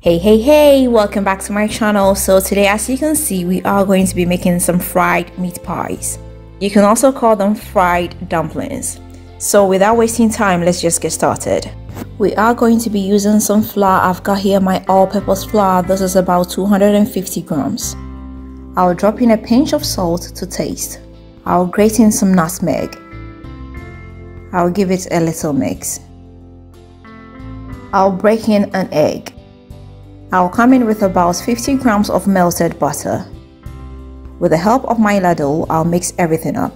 Hey, welcome back to my channel. So today, as you can see, we are going to be making some fried meat pies. You can also call them fried dumplings. So without wasting time, let's just get started. We are going to be using some flour. I've got here my all-purpose flour. This is about 250 grams. I'll drop in a pinch of salt to taste. I'll grate in some nutmeg. I'll give it a little mix. I'll break in an egg. I'll come in with about 50 grams of melted butter. With the help of my ladle, I'll mix everything up.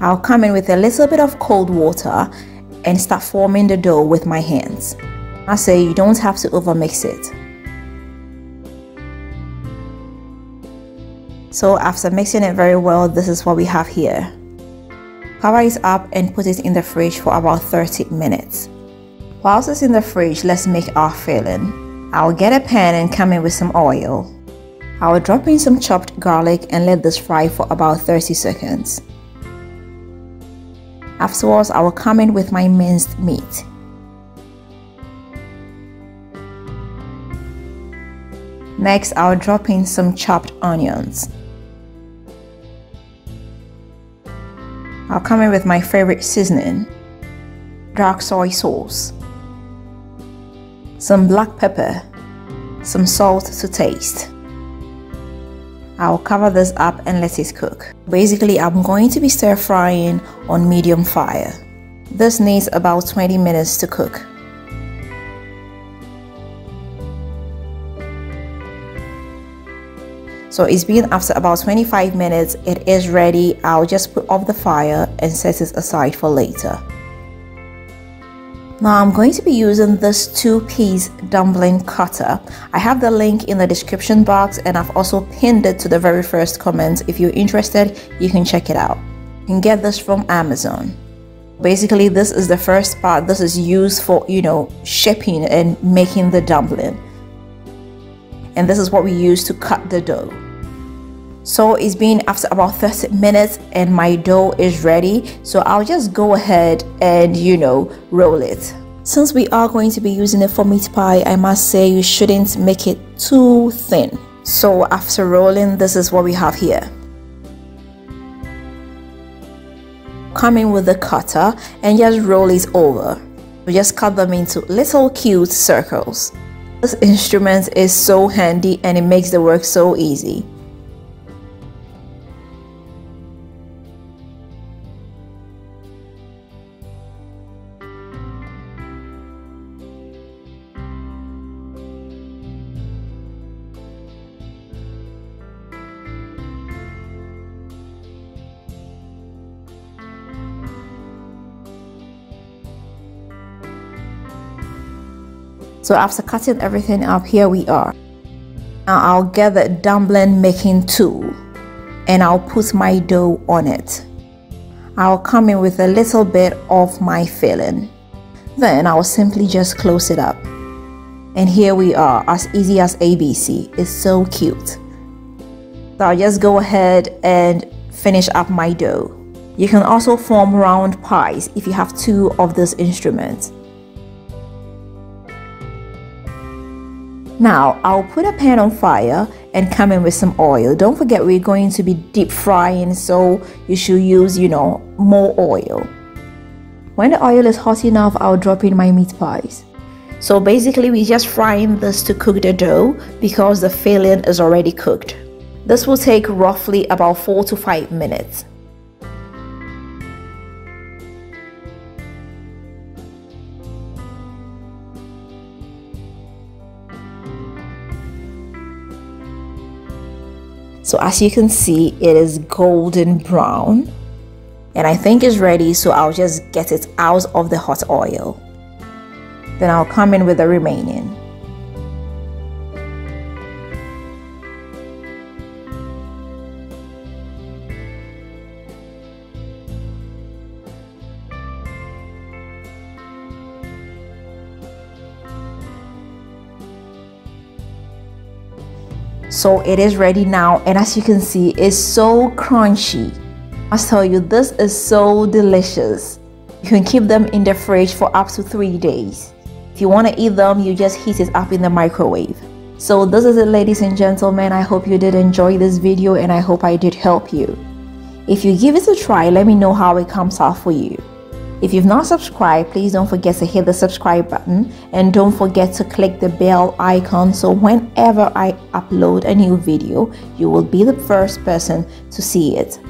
I'll come in with a little bit of cold water and start forming the dough with my hands. I say you don't have to overmix it. So after mixing it very well, this is what we have here. Cover it up and put it in the fridge for about 30 minutes. Whilst it's in the fridge, let's make our filling. I'll get a pan and come in with some oil. I'll drop in some chopped garlic and let this fry for about 30 seconds. Afterwards, I will come in with my minced meat. Next, I'll drop in some chopped onions. I'll come in with my favorite seasoning, dark soy sauce, some black pepper, some salt to taste. I'll cover this up and let it cook. Basically, I'm going to be stir frying on medium fire. This needs about 20 minutes to cook. So it's been after about 25 minutes, it is ready. I'll just put off the fire and set it aside for later. Now I'm going to be using this two-piece dumpling cutter. I have the link in the description box and I've also pinned it to the very first comment. If you're interested, you can check it out. You can get this from Amazon. Basically, this is the first part. This is used for, shaping and making the dumpling. And this is what we use to cut the dough. So it's been after about 30 minutes and my dough is ready. So I'll just go ahead and, roll it. Since we are going to be using it for meat pie, I must say you shouldn't make it too thin. So after rolling, this is what we have here. Come in with the cutter and just roll it over. We just cut them into little cute circles. This instrument is so handy and it makes the work so easy. So after cutting everything up, here we are. Now I'll get the dumpling making tool and I'll put my dough on it. I'll come in with a little bit of my filling. Then I'll simply just close it up. And here we are, as easy as ABC. It's so cute. So I'll just go ahead and finish up my dough. You can also form round pies if you have two of this instrument. Now, I'll put a pan on fire and come in with some oil. Don't forget we're going to be deep frying, so you should use, more oil. When the oil is hot enough, I'll drop in my meat pies. So basically, we're just frying this to cook the dough because the filling is already cooked. This will take roughly about 4 to 5 minutes. So as you can see, it is golden brown and I think it's ready. So I'll just get it out of the hot oil. Then I'll come in with the remaining. So it is ready now, and as you can see, it's so crunchy. I must tell you, this is so delicious. You can keep them in the fridge for up to 3 days. If you want to eat them, you just heat it up in the microwave. So this is it, ladies and gentlemen. I hope you did enjoy this video and I hope I did help you. If you give it a try, let me know how it comes out for you. If you've not subscribed, please don't forget to hit the subscribe button and don't forget to click the bell icon so whenever I upload a new video, you will be the first person to see it.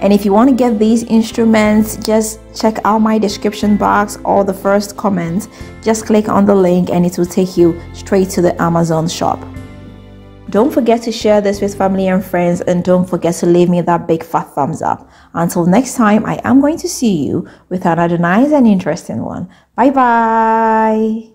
And if you want to get these instruments, just check out my description box or the first comment. Just click on the link and it will take you straight to the Amazon shop. Don't forget to share this with family and friends, and don't forget to leave me that big fat thumbs up. Until next time, I am going to see you with another nice and interesting one. Bye bye.